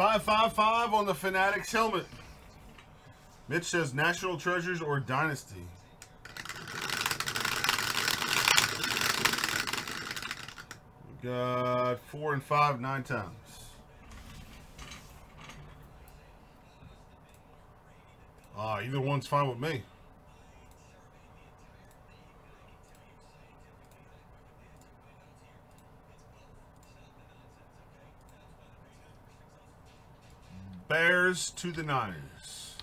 555 on the Fanatics helmet. Mitch says National Treasures or Dynasty. We got 4 and 5 9 times. Either one's fine with me. Bears to the Niners.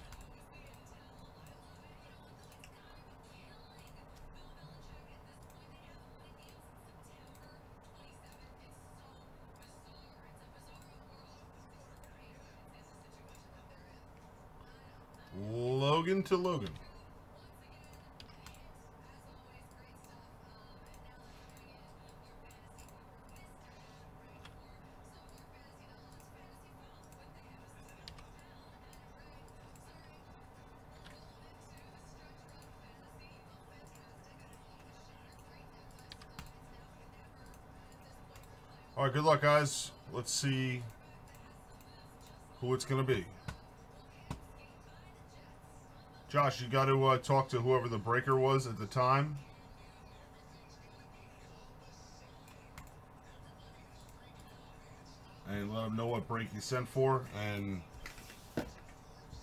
Logan to Logan. All right, good luck, guys. Let's see who it's going to be. Josh, you got to talk to whoever the breaker was at the time. And let them know what break you sent for. And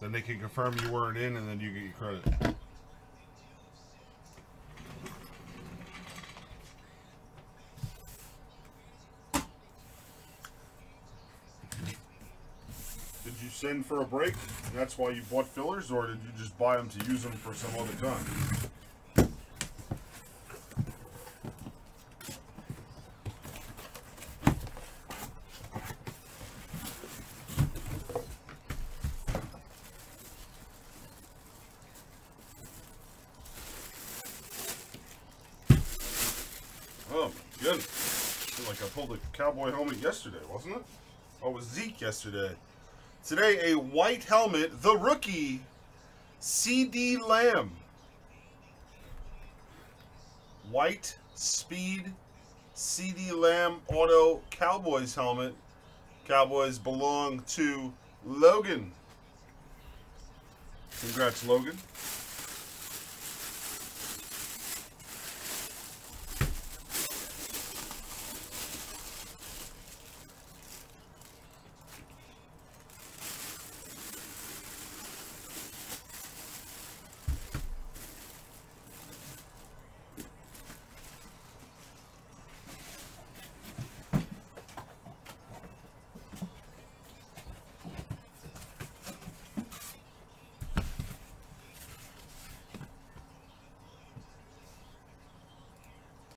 then they can confirm you weren't in, and then you get your credit. Send for a break, that's why you bought fillers, or did you just buy them to use them for some other time? Oh, good. I feel like I pulled a cowboy helmet yesterday, wasn't it? Oh, it was Zeke yesterday. Today, a white helmet, the rookie, CeeDee Lamb. White speed, CeeDee Lamb auto Cowboys helmet. Cowboys belong to Logan. Congrats, Logan.